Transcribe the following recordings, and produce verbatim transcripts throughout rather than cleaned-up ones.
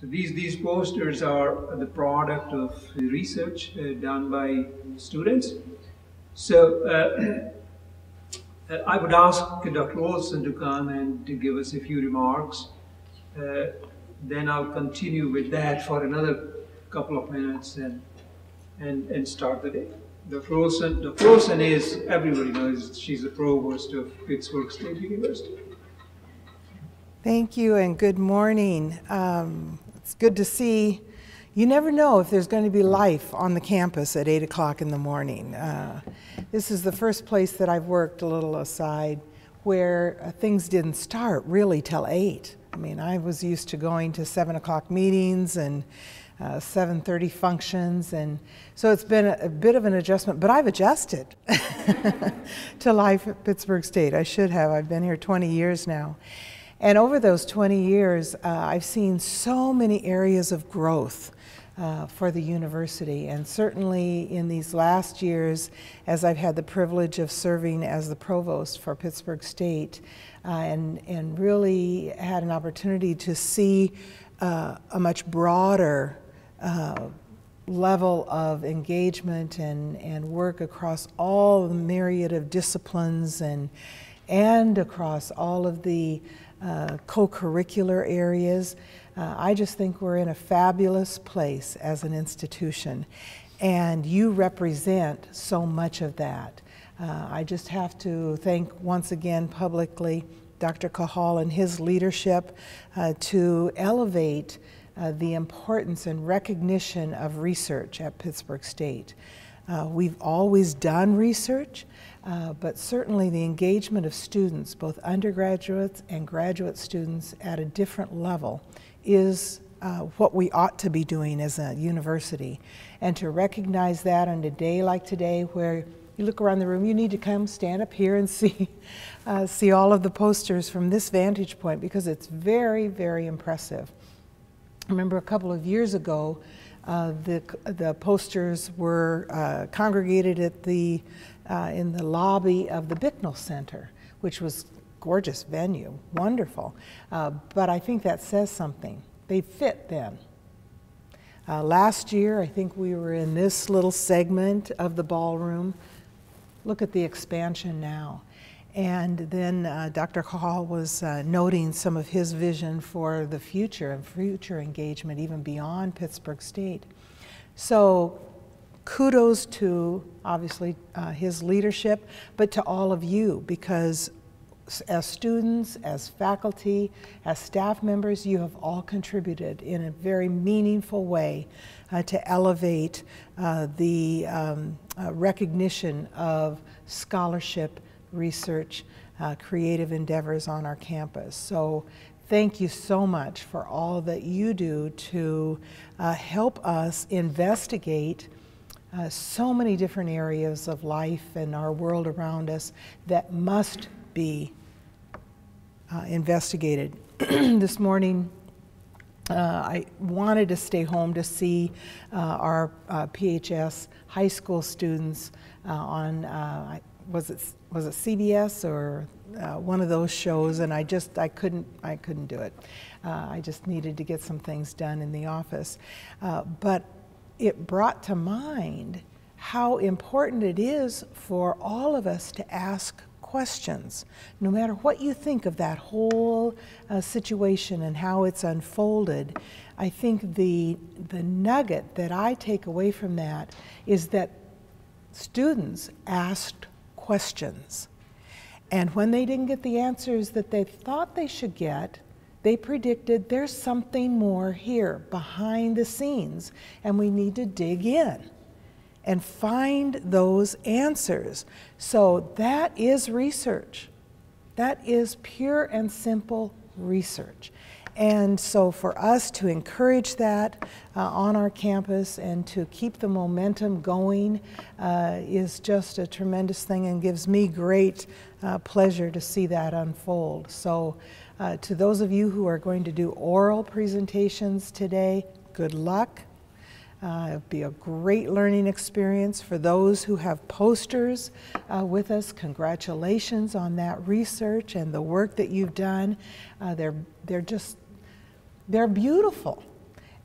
So these, these posters are the product of research uh, done by students. So uh, I would ask Doctor Olson to come and to give us a few remarks. Uh, then I'll continue with that for another couple of minutes and, and, and start the day. Doctor Olson, Doctor Olson is, everybody knows, she's the provost of Pittsburg State University. Thank you and good morning. Um, it's good to see. You never know if there's going to be life on the campus at eight o'clock in the morning. Uh, this is the first place that I've worked, a little aside, where uh, things didn't start really till eight. I mean, I was used to going to seven o'clock meetings and uh, seven thirty functions, and so it's been a, a bit of an adjustment, but I've adjusted to life at Pittsburg State. I should have. I've been here twenty years now. And over those twenty years, uh, I've seen so many areas of growth uh, for the university. And certainly in these last years, as I've had the privilege of serving as the provost for Pittsburg State, uh, and, and really had an opportunity to see uh, a much broader uh, level of engagement and, and work across all the myriad of disciplines and, and across all of the Uh, co-curricular areas. Uh, I just think we're in a fabulous place as an institution, and you represent so much of that. Uh, I just have to thank once again publicly Doctor Cahall and his leadership uh, to elevate uh, the importance and recognition of research at Pittsburg State. Uh, we've always done research, Uh, but certainly the engagement of students, both undergraduates and graduate students, at a different level is uh, what we ought to be doing as a university. And to recognize that on a day like today, where you look around the room, you need to come stand up here and see, uh, see all of the posters from this vantage point, because it's very, very impressive. I remember a couple of years ago, Uh, the, the posters were uh, congregated at the, uh, in the lobby of the Bicknell Center, which was a gorgeous venue, wonderful. Uh, but I think that says something. They fit then. Uh, last year, I think we were in this little segment of the ballroom. Look at the expansion now. And then uh, Doctor Cahall was uh, noting some of his vision for the future and future engagement even beyond Pittsburg State. So kudos to, obviously, uh, his leadership, but to all of you, because as students, as faculty, as staff members, you have all contributed in a very meaningful way uh, to elevate uh, the um, uh, recognition of scholarship, research, uh, creative endeavors on our campus. So thank you so much for all that you do to uh, help us investigate uh, so many different areas of life and our world around us that must be uh, investigated. This morning, Uh, I wanted to stay home to see uh, our uh, P H S high school students uh, on, uh, was it was it C B S or uh, one of those shows, and I just I couldn't I couldn't do it. Uh, I just needed to get some things done in the office, uh, but it brought to mind how important it is for all of us to ask questions, no matter what you think of that whole uh, situation and how it's unfolded. I think the, the nugget that I take away from that is that students asked questions. And when they didn't get the answers that they thought they should get, they predicted there's something more here behind the scenes, and we need to dig in and find those answers. So that is research. That is pure and simple research. And so for us to encourage that uh, on our campus and to keep the momentum going uh, is just a tremendous thing, and gives me great uh, pleasure to see that unfold. So uh, to those of you who are going to do oral presentations today, good luck. Uh, it'll be a great learning experience. For those who have posters uh, with us, congratulations on that research and the work that you've done. Uh, they're, they're just, they're beautiful.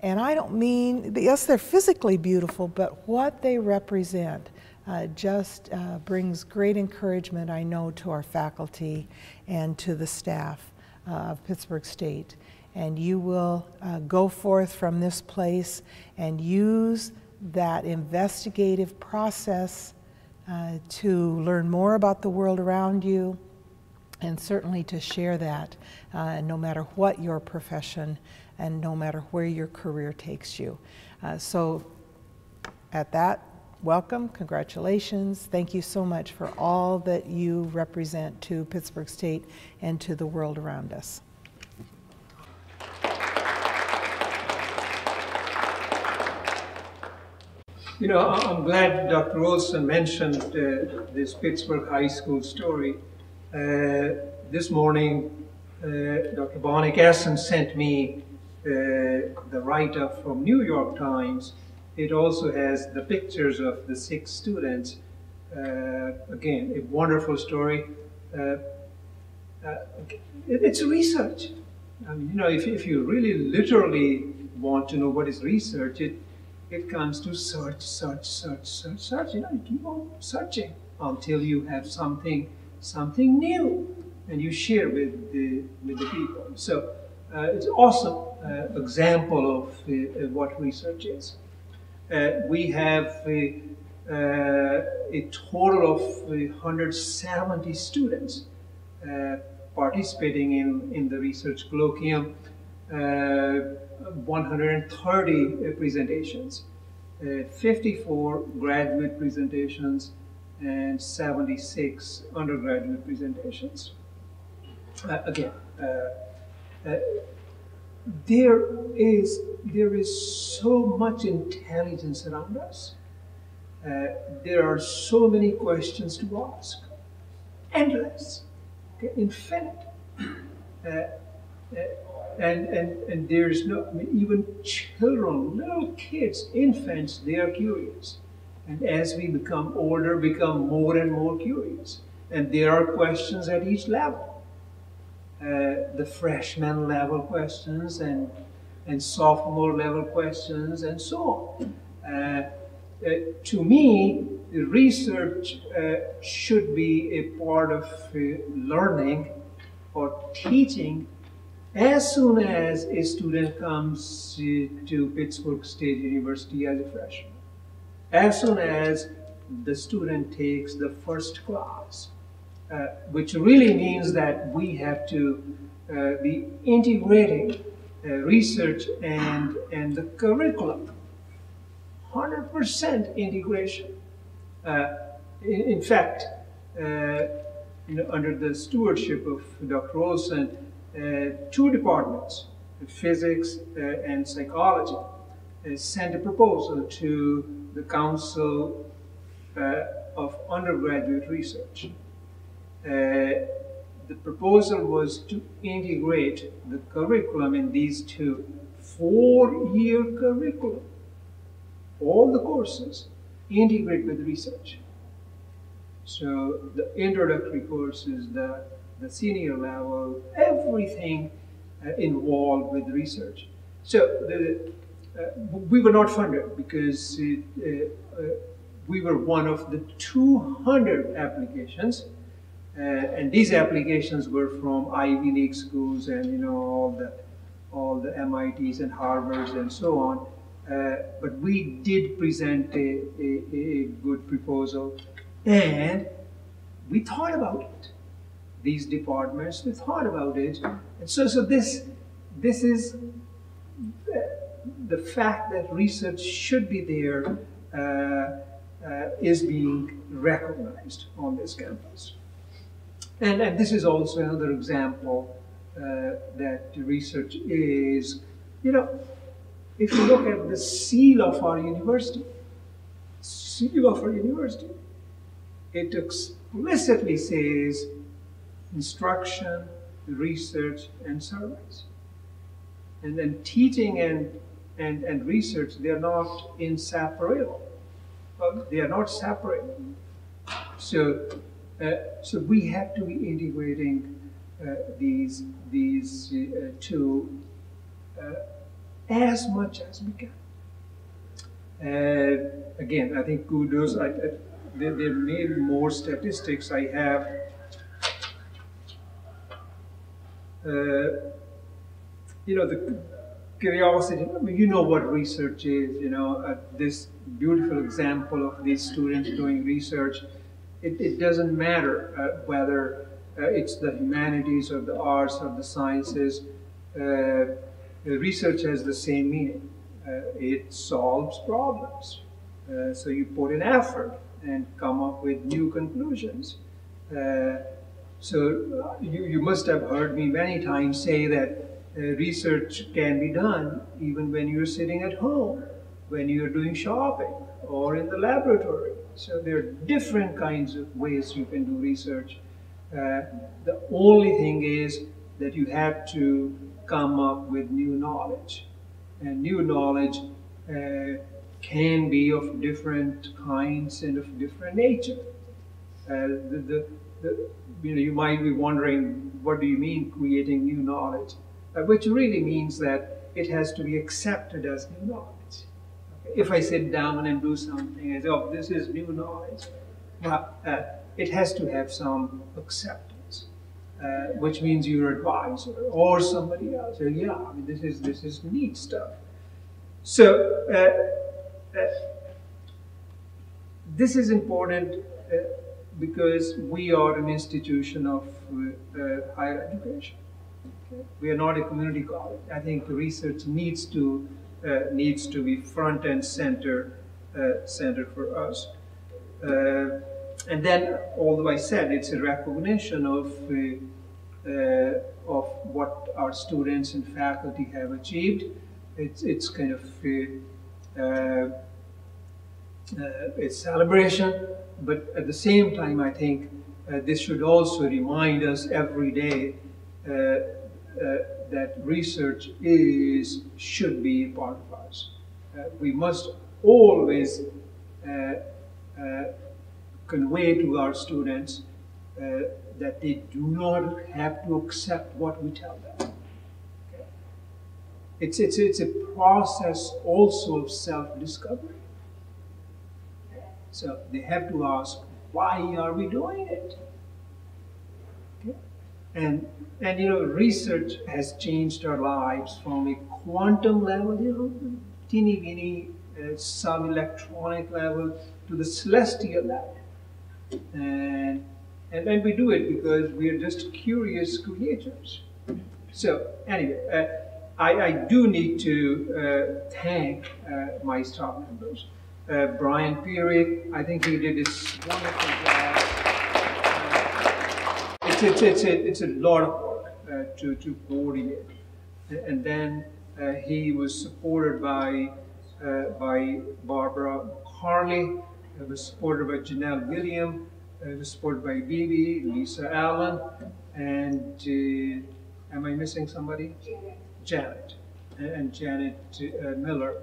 And I don't mean, yes, they're physically beautiful, but what they represent uh, just uh, brings great encouragement, I know, to our faculty and to the staff uh, of Pittsburg State. And you will uh, go forth from this place and use that investigative process uh, to learn more about the world around you, and certainly to share that uh, no matter what your profession and no matter where your career takes you. Uh, so at that, welcome, congratulations. Thank you so much for all that you represent to Pittsburg State and to the world around us. You know, I'm glad Doctor Olson mentioned uh, this Pittsburg High School story. Uh, this morning, uh, Doctor Bonak Assen sent me uh, the write-up from New York Times. It also has the pictures of the six students. Uh, again, a wonderful story. Uh, uh, it, it's research. I mean, you know, if, if you really literally want to know what is research, it, it comes to search, search, search, search, search. You know, you keep on searching until you have something something new, and you share with the, with the people. So uh, it's an awesome uh, example of uh, what research is. Uh, we have a, uh, a total of one hundred seventy students uh, participating in, in the research colloquium, uh, one hundred thirty presentations, uh, fifty-four graduate presentations, and seventy-six undergraduate presentations. Uh, again, uh, uh, there is there is so much intelligence around us. Uh, there are so many questions to ask, endless, okay, infinite, uh, uh, and and and there is no, I mean, even children, little kids, infants, they are curious. And as we become older, become more and more curious. And there are questions at each level. Uh, the freshman level questions and, and sophomore level questions and so on. Uh, uh, to me, research uh, should be a part of uh, learning or teaching as soon as a student comes uh, to Pittsburg State University as a freshman. As soon as the student takes the first class, uh, which really means that we have to uh, be integrating uh, research and, and the curriculum, one hundred percent integration. Uh, in, in fact, uh, you know, under the stewardship of Doctor Olson, uh, two departments, physics uh, and psychology, uh, sent a proposal to the Council uh, of Undergraduate Research. Uh, the proposal was to integrate the curriculum in these two four-year curriculum, all the courses, integrate with research. So the introductory courses, the, the senior level, everything uh, involved with research. So the Uh, we were not funded because it, uh, uh, we were one of the two hundred applications, uh, and these applications were from Ivy League schools and you know all the all the M I Ts and Harvards and so on. Uh, but we did present a, a, a good proposal, and we thought about it. These departments, we thought about it, and so so this this is. Uh, The fact that research should be there uh, uh, is being recognized on this campus. And, and this is also another example uh, that research is, you know, if you look at the seal of our university, seal of our university, it explicitly says instruction, research, and surveys. And then teaching and And, and research, they are not inseparable. They are not separate. So, uh, so we have to be integrating uh, these these uh, two uh, as much as we can. And again, I think kudos, I, I, they, they made more statistics. I have uh, you know, the curiosity, you know what research is, you know, uh, this beautiful example of these students doing research. It, it doesn't matter uh, whether uh, it's the humanities or the arts or the sciences, uh, research has the same meaning. Uh, it solves problems. Uh, so you put in effort and come up with new conclusions. Uh, so you, you must have heard me many times say that Uh, research can be done even when you're sitting at home, when you're doing shopping, or in the laboratory. So there are different kinds of ways you can do research. Uh, the only thing is that you have to come up with new knowledge. And new knowledge uh, can be of different kinds and of different nature. Uh, the, the, the, you know, you might be wondering, what do you mean creating new knowledge? Uh, which really means that it has to be accepted as new knowledge. Okay. If I sit down and do something, I say, oh, this is new knowledge. Well, uh, it has to have some acceptance, uh, which means your advisor or somebody else. So, yeah, I mean, this is, this is neat stuff. So, uh, uh, this is important uh, because we are an institution of uh, uh, higher education. We are not a community college. I think research needs to uh, needs to be front and center uh, center for us. Uh, and then, although I said it's a recognition of uh, uh, of what our students and faculty have achieved, it's it's kind of a, uh, uh, a celebration. But at the same time, I think uh, this should also remind us every day. Uh, Uh, that research is, should be part of us. Uh, we must always uh, uh, convey to our students uh, that they do not have to accept what we tell them. Okay. It's, it's, it's a process also of self-discovery. Okay. So they have to ask, why are we doing it? Okay. And And you know, research has changed our lives from a quantum level, you know, teeny weeny uh, sub-electronic level to the celestial level. And, and and we do it because we are just curious creators. So anyway, uh, I, I do need to uh, thank uh, my staff members. Uh, Brian Pirick, I think he did this wonderful job. It's, it's, a, it's a lot of work uh, to, to coordinate. And then uh, he was supported by, uh, by Barbara Carley, uh, was supported by Janelle William, uh, was supported by Bebe Lisa Allen, and uh, am I missing somebody? Janet. Janet. And, and Janet uh, Miller.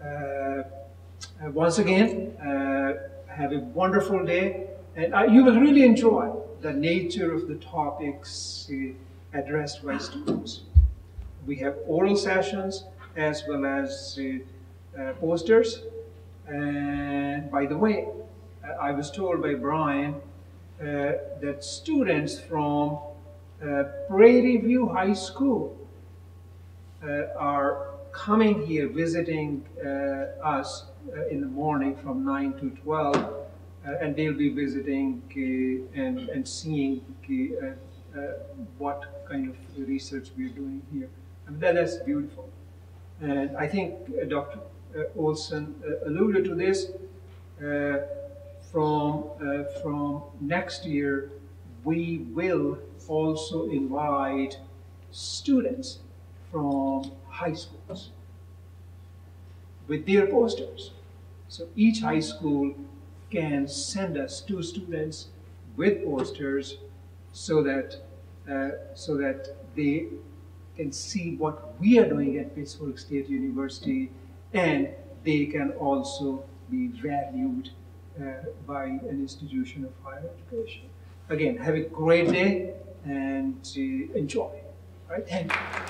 Uh, once again, uh, have a wonderful day, and uh, you will really enjoy the nature of the topics uh, addressed by students. We have oral sessions as well as uh, uh, posters. And by the way, I was told by Brian uh, that students from uh, Prairie View High School uh, are coming here, visiting uh, us uh, in the morning from nine to twelve. Uh, and they'll be visiting uh, and, and seeing uh, uh, what kind of research we're doing here. I mean, that, that's beautiful. And I think uh, Doctor Uh, Olson uh, alluded to this. Uh, from, uh, from next year, we will also invite students from high schools with their posters. So each high school can send us two students with posters so that uh, so that they can see what we are doing at Pittsburg State University, and they can also be valued uh, by an institution of higher education. Again, have a great day and uh, enjoy. All right, thank you.